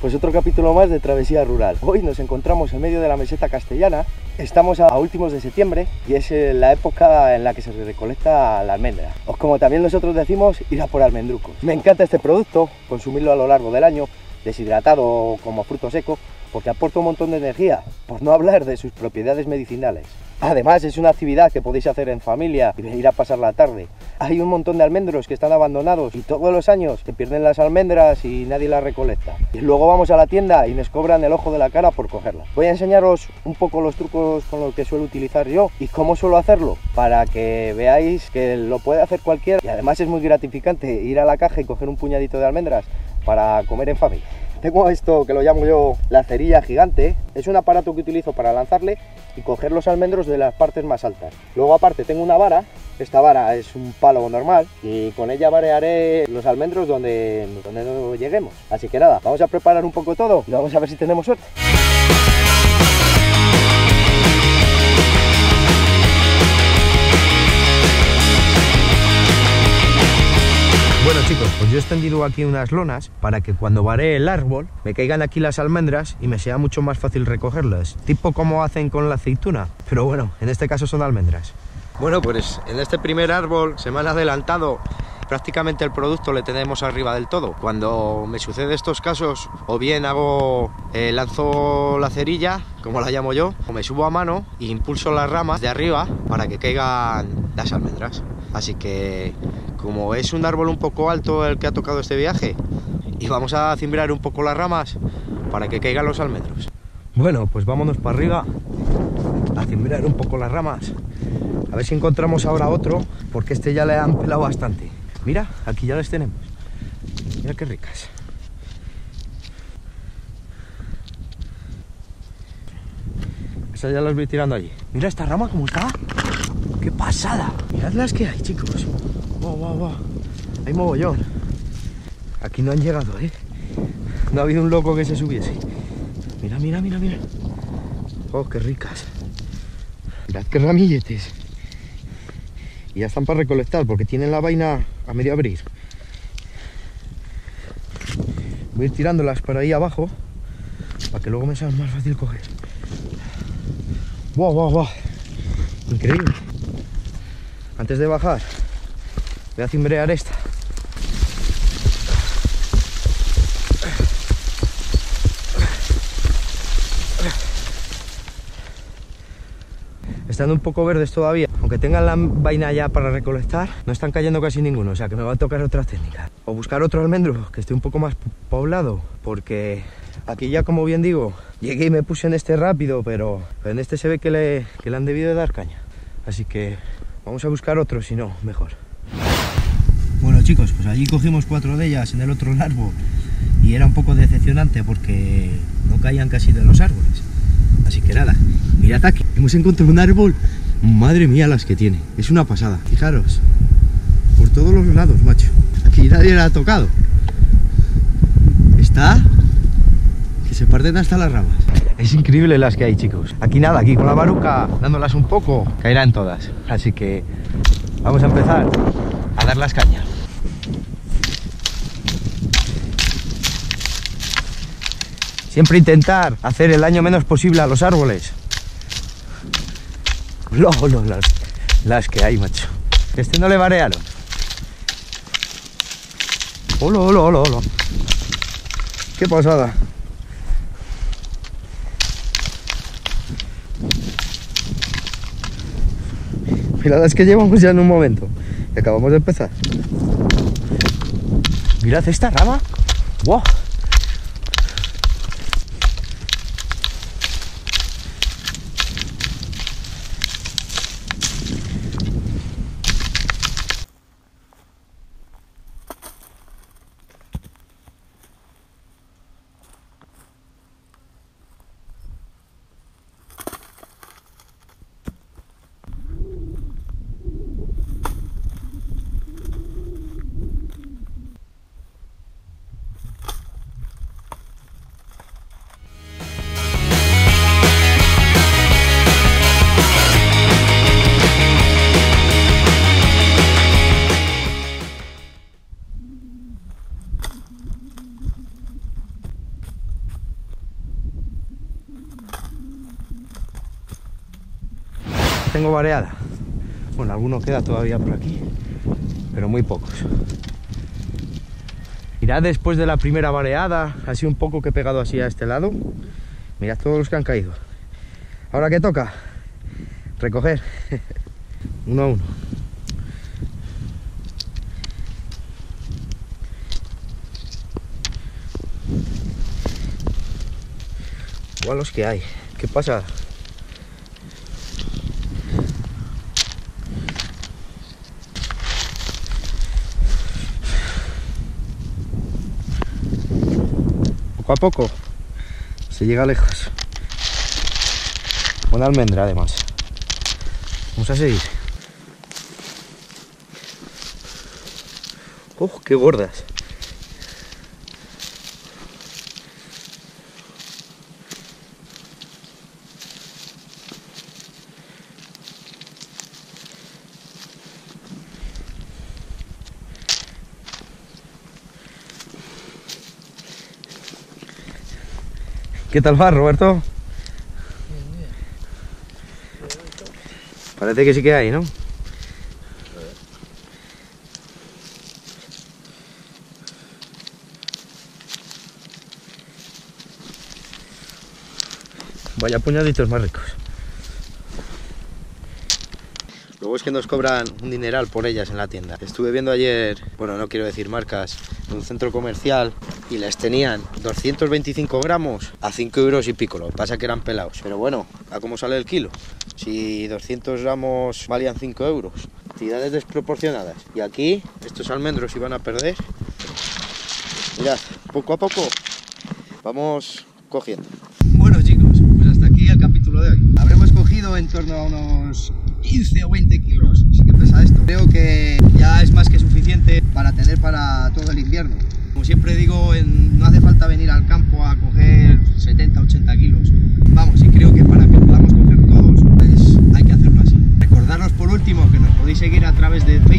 Pues otro capítulo más de Travesía Rural. Hoy nos encontramos en medio de la meseta castellana. Estamos a últimos de septiembre y es la época en la que se recolecta la almendra, o como también nosotros decimos, ir a por almendrucos. Me encanta este producto, consumirlo a lo largo del año, deshidratado o como fruto seco, porque aporta un montón de energía, por no hablar de sus propiedades medicinales. Además, es una actividad que podéis hacer en familia y ir a pasar la tarde. Hay un montón de almendros que están abandonados y todos los años se pierden las almendras y nadie las recolecta. Y luego vamos a la tienda y nos cobran el ojo de la cara por cogerlas. Voy a enseñaros un poco los trucos con los que suelo utilizar yo y cómo suelo hacerlo, para que veáis que lo puede hacer cualquiera. Y además es muy gratificante ir a la caja y coger un puñadito de almendras para comer en familia. Tengo esto que lo llamo yo la cerilla gigante. Es un aparato que utilizo para lanzarle y coger los almendros de las partes más altas. Luego aparte tengo una vara. Esta vara es un palo normal y con ella varearé los almendros donde no lleguemos. Así que nada, vamos a preparar un poco todo y vamos a ver si tenemos suerte. Bueno chicos, pues yo he extendido aquí unas lonas para que cuando varee el árbol me caigan aquí las almendras y me sea mucho más fácil recogerlas, tipo como hacen con la aceituna, pero bueno, en este caso son almendras. Bueno, pues en este primer árbol se me han adelantado, prácticamente el producto le tenemos arriba del todo. Cuando me sucede estos casos, o bien hago, lanzo la cerilla, como la llamo yo, o me subo a mano e impulso las ramas de arriba para que caigan las almendras. Así que, como es un árbol un poco alto el que ha tocado este viaje, y vamos a cimbrar un poco las ramas para que caigan los almendros. Bueno, pues vámonos para arriba a cimbrar un poco las ramas, a ver si encontramos ahora otro, porque este ya le han pelado bastante. Mira, aquí ya les tenemos, mira qué ricas. Esas ya las voy tirando allí. Mira esta rama como está, qué pasada. Mirad las que hay, chicos. Wow, wow, wow. Hay mogollón. Aquí no han llegado, no ha habido un loco que se subiese. Mira, mira, mira, mira. Oh, qué ricas. Mirad qué ramilletes. Y ya están para recolectar porque tienen la vaina a medio abrir. Voy a ir tirándolas para ahí abajo para que luego me sea más fácil coger. Wow, wow, wow. Increíble. Antes de bajar voy a cimbrear esta. Están un poco verdes todavía, aunque tengan la vaina ya para recolectar, no están cayendo casi ninguno, o sea que me va a tocar otra técnica. O buscar otro almendro que esté un poco más poblado, porque aquí ya, como bien digo, llegué y me puse en este rápido, pero en este se ve que le han debido de dar caña. Así que vamos a buscar otro, si no, mejor. Bueno chicos, pues allí cogimos 4 de ellas en el otro árbol y era un poco decepcionante porque no caían casi de los árboles. Así que nada, mirad aquí, hemos encontrado un árbol, madre mía las que tiene, es una pasada, fijaros, por todos los lados, macho, aquí nadie la ha tocado, está, que se parten hasta las ramas. Es increíble las que hay, chicos, aquí nada, aquí con la baruca, dándolas un poco, caerán todas, así que vamos a empezar a dar las cañas. Siempre intentar hacer el daño menos posible a los árboles. Las que hay, macho. Este no le varearon. Olo, olo, olo, olo. Qué pasada. Mirad las que llevamos ya en un momento. Que acabamos de empezar. Mirad esta rama. ¡Wow! tengo variadas. Bueno, algunos queda todavía por aquí, pero muy pocos. Mirad, después de la primera vareada, así un poco que he pegado así a este lado, mirad todos los que han caído. Ahora que toca, recoger, uno a uno. Buah, los que hay, ¿qué pasa? Poco a poco se llega lejos. Una almendra, además. Vamos a seguir. ¡Oh, qué gordas! ¿Qué tal va, Roberto? Parece que sí que hay, ¿no? Vaya puñaditos más ricos. Luego es que nos cobran un dineral por ellas en la tienda. Estuve viendo ayer, bueno, no quiero decir marcas, en un centro comercial y las tenían 225 gramos a 5 € y pico. Lo que pasa que eran pelados, pero bueno, ¿a cómo sale el kilo? Si 200 gramos valían 5 €. Cantidades desproporcionadas. Y aquí, estos almendros iban a perder. Mirad, poco a poco vamos cogiendo. Bueno, chicos, pues hasta aquí el capítulo de hoy. Habremos cogido en torno a unos 15 o 20 kilos. Sí que pesa esto. Creo que ya es más que suficiente para tener para todo el invierno. Como siempre digo, no hace falta venir al campo a coger 70, 80 kilos. Vamos, y creo que para que podamos coger todos, pues hay que hacerlo así. Recordaros por último que nos podéis seguir a través de Facebook.